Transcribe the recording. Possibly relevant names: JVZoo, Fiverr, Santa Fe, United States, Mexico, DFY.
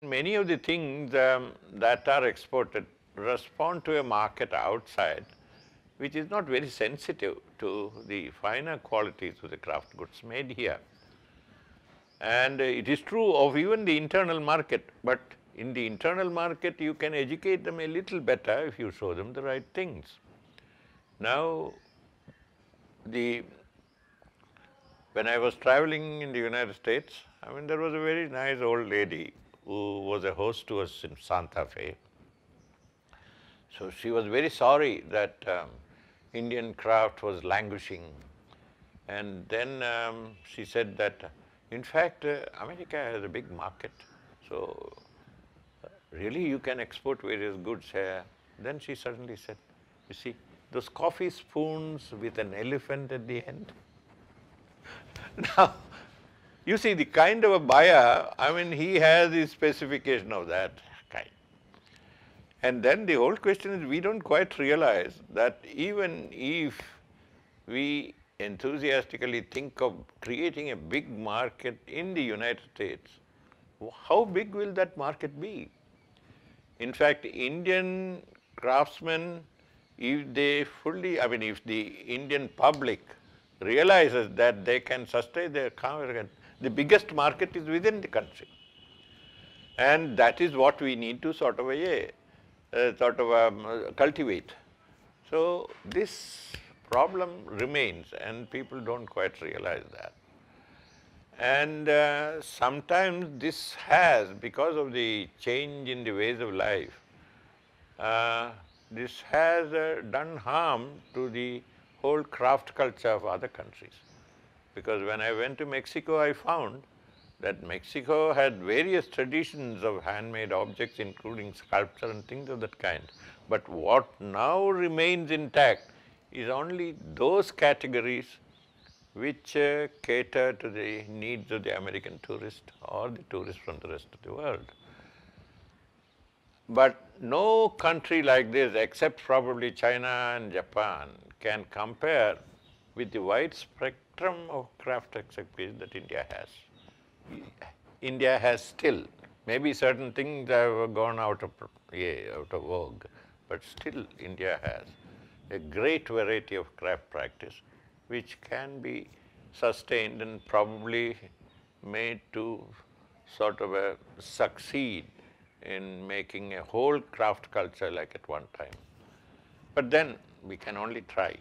Many of the things that are exported respond to a market outside which is not very sensitive to the finer qualities of the craft goods made here. And it is true of even the internal market, but in the internal market you can educate them a little better if you show them the right things. Now, when I was traveling in the United States, there was a very nice old lady who was a host to us in Santa Fe. So she was very sorry that Indian craft was languishing, and then she said that in fact America has a big market, so really you can export various goods here. Then she suddenly said, you see, those coffee spoons with an elephant at the end. Now, you see the kind of a buyer, he has his specification of that kind. And then the whole question is, we don't quite realize that even if we enthusiastically think of creating a big market in the United States, how big will that market be? In fact, Indian craftsmen, if they fully, if the Indian public realizes that they can sustain their market, the biggest market is within the country. And that is what we need to cultivate. So this problem remains and people don't quite realize that. And sometimes this has, because of the change in the ways of life, this has done harm to the whole craft culture of other countries. Because when I went to Mexico, I found that Mexico had various traditions of handmade objects, including sculpture and things of that kind. But what now remains intact is only those categories which cater to the needs of the American tourist or the tourists from the rest of the world. But no country like this, except probably China and Japan, can compare with the wide spectrum of craft expertise that India has. India has still, maybe certain things have gone out of vogue, but still India has a great variety of craft practice which can be sustained and probably made to succeed in making a whole craft culture like at one time. But then we can only try.